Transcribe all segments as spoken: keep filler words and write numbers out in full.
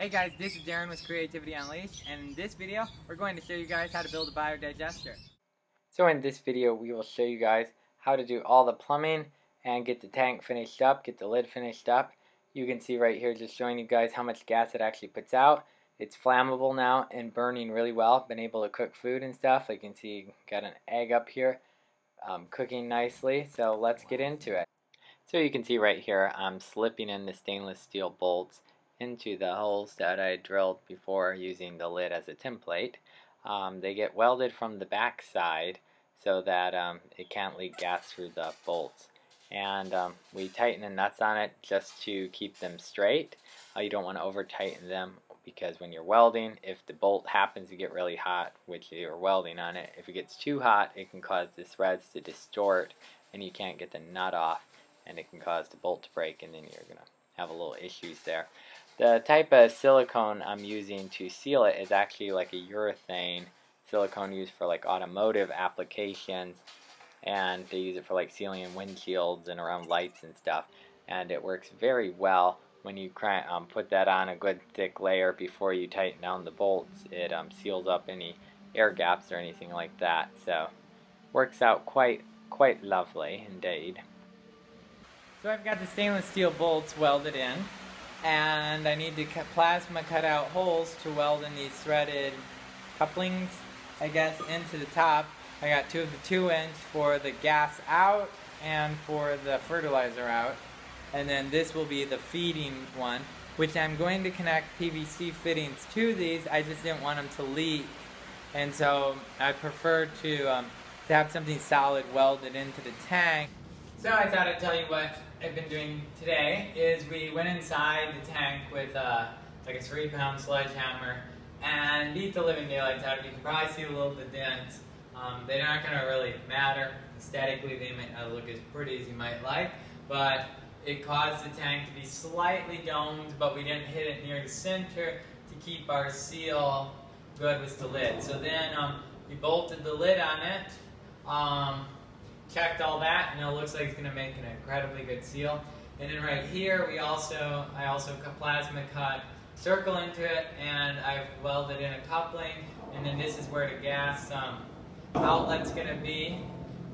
Hey guys, this is Darren with Creativity Unleashed, and in this video we're going to show you guys how to build a biodigester. So in this video we will show you guys how to do all the plumbing and get the tank finished up, get the lid finished up. You can see right here just showing you guys how much gas it actually puts out. It's flammable now and burning really well. Been able to cook food and stuff. You can see got an egg up here um, cooking nicely, so let's get into it. So you can see right here I'm slipping in the stainless steel bolts into the holes that I drilled before using the lid as a template. Um, they get welded from the back side so that um, it can't leak gas through the bolts. And um, we tighten the nuts on it just to keep them straight. Uh, you don't want to over tighten them because when you're welding, if the bolt happens to get really hot, which you're welding on it, if it gets too hot it can cause the threads to distort and you can't get the nut off, and it can cause the bolt to break and then you're going to have a little issues there. The type of silicone I'm using to seal it is actually like a urethane silicone used for like automotive applications, and they use it for like sealing in windshields and around lights and stuff, and it works very well. When you um, put that on a good thick layer before you tighten down the bolts, it um, seals up any air gaps or anything like that, so works out quite quite lovely indeed. So I've got the stainless steel bolts welded in, and I need to cut plasma cut out holes to weld in these threaded couplings, I guess, into the top. I got two of the two inch for the gas out and for the fertilizer out, and then this will be the feeding one, which I'm going to connect P V C fittings to these. I just didn't want them to leak, and so I prefer to, um, to have something solid welded into the tank. So I thought I'd tell you what I've been doing today is we went inside the tank with uh, like a three pound sledgehammer and beat the living daylights out of it. You can probably see a little bit of dents. Um, they're not going to really matter. Aesthetically they might not look as pretty as you might like, but it caused the tank to be slightly domed, but we didn't hit it near the center to keep our seal good with the lid. So then um, we bolted the lid on it, um, checked all that, and it looks like it's going to make an incredibly good seal. And then right here we also, I also plasma cut circle into it, and I've welded in a coupling, and then this is where the gas um, outlet's going to be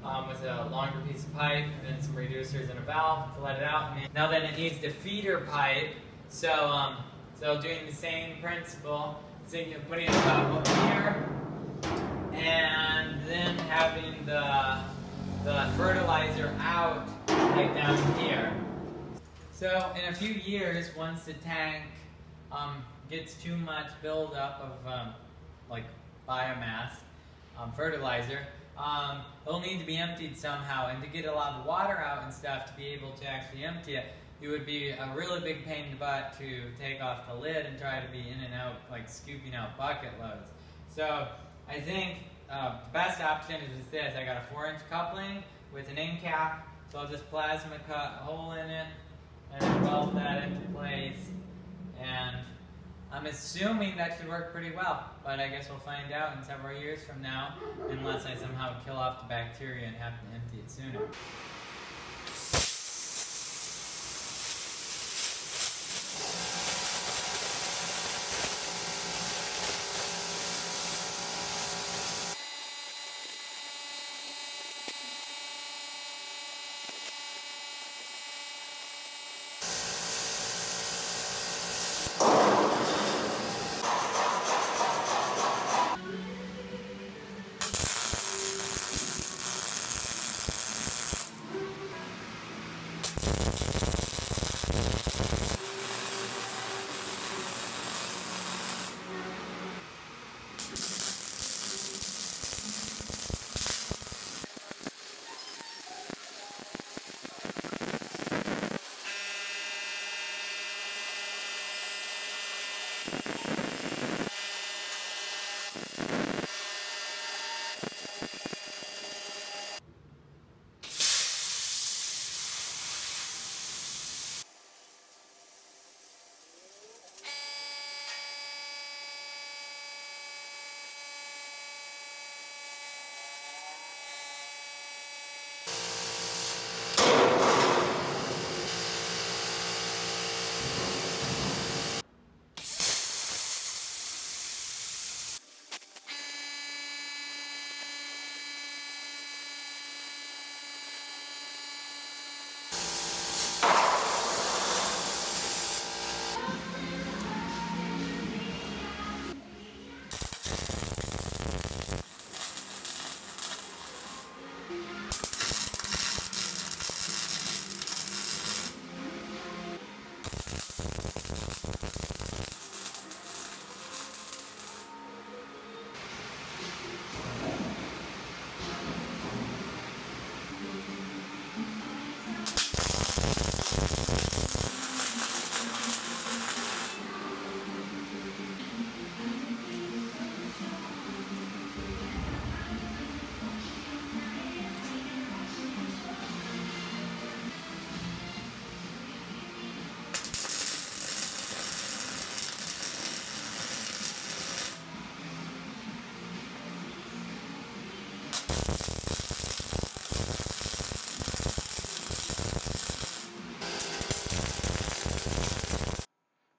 um, with a longer piece of pipe and then some reducers and a valve to let it out. And now then it needs the feeder pipe, so um, so doing the same principle, so you can put it up here and then having the the fertilizer out right down here. So in a few years, once the tank um, gets too much buildup of um, like biomass um, fertilizer, um, it'll need to be emptied somehow, and to get a lot of water out and stuff to be able to actually empty it, it would be a really big pain in the butt to take off the lid and try to be in and out, like scooping out bucket loads. So I think Uh, the best option is just this. I got a four inch coupling with an end cap, so I'll just plasma cut a hole in it and weld that into place. And I'm assuming that should work pretty well, but I guess we'll find out in several years from now, unless I somehow kill off the bacteria and have to empty it sooner.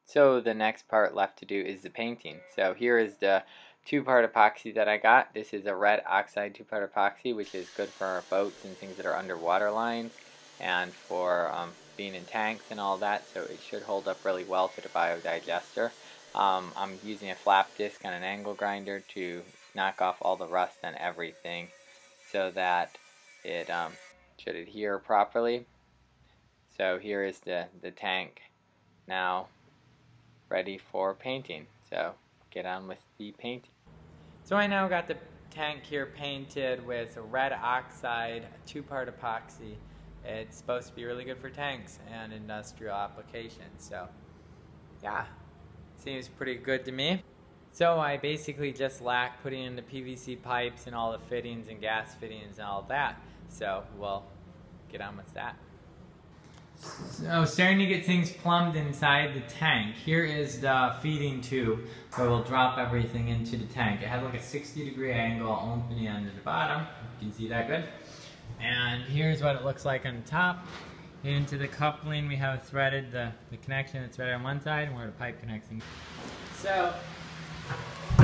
So the next part left to do is the painting. So here is the two-part epoxy that I got. This is a red oxide two-part epoxy, which is good for boats and things that are under water lines and for um, being in tanks and all that. So it should hold up really well to the biodigester. Um, I'm using a flap disc on an angle grinder to knock off all the rust on everything so that it um, should adhere properly. So here is the, the tank now, ready for painting. So get on with the painting. So I now got the tank here painted with red oxide two-part epoxy. It's supposed to be really good for tanks and industrial applications. So yeah, seems pretty good to me. So I basically just lack putting in the P V C pipes and all the fittings and gas fittings and all that. So we'll get on with that. So starting to get things plumbed inside the tank. Here is the feeding tube where we'll drop everything into the tank. It has like a sixty degree angle opening under the bottom. You can see that good. And here's what it looks like on the top. Into the coupling we have threaded the, the connection that's threaded on one side and where the pipe connects. So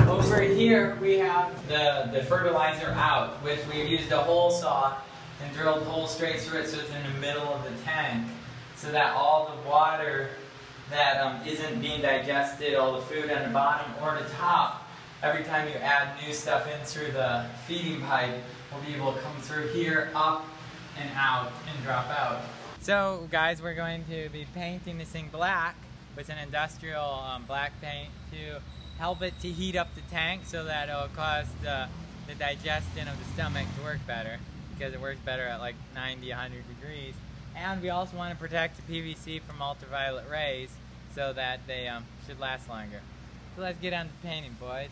over here we have the, the fertilizer out, which we've used a hole saw and drilled holes straight through it so it's in the middle of the tank, so that all the water that um, isn't being digested, all the food on the bottom or the top, every time you add new stuff in through the feeding pipe, will be able to come through here, up and out, and drop out. So guys, we're going to be painting this thing black with an industrial um, black paint to help it to heat up the tank so that it'll cause the, the digestion of the stomach to work better, because it works better at like ninety, a hundred degrees. And we also want to protect the P V C from ultraviolet rays so that they um, should last longer. So let's get on to painting, boys.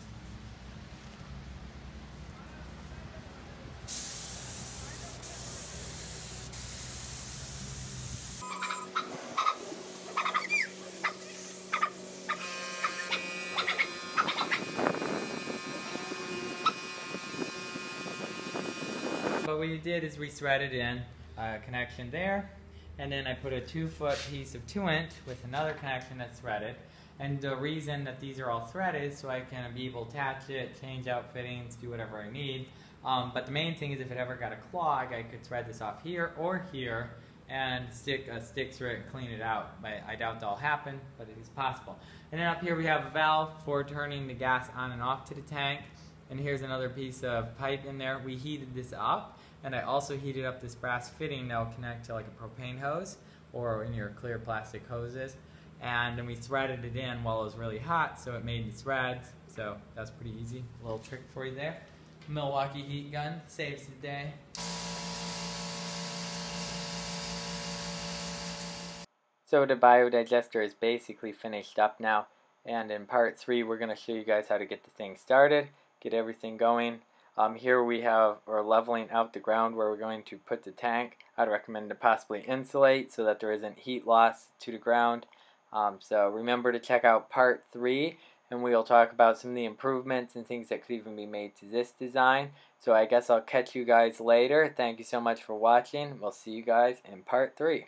What we did is we threaded in a connection there, and then I put a two foot piece of two inch with another connection that's threaded. And the reason that these are all threaded is so I can be able to attach it, change out fittings, do whatever I need. Um, but the main thing is if it ever got a clog, I could thread this off here or here and stick a stick through it and clean it out. I, I doubt that'll happen, but it is possible. And then up here we have a valve for turning the gas on and off to the tank. And here's another piece of pipe in there. We heated this up, and I also heated up this brass fitting that will connect to like a propane hose or in your clear plastic hoses. And then we threaded it in while it was really hot, so it made the threads. So that's pretty easy. A little trick for you there. Milwaukee heat gun saves the day. So the biodigester is basically finished up now. And in part three, we're going to show you guys how to get the thing started, get everything going. Um, here we have, we're leveling out the ground where we're going to put the tank. I'd recommend to possibly insulate so that there isn't heat loss to the ground. Um, so remember to check out part three, and we'll talk about some of the improvements and things that could even be made to this design. So I guess I'll catch you guys later. Thank you so much for watching. We'll see you guys in part three.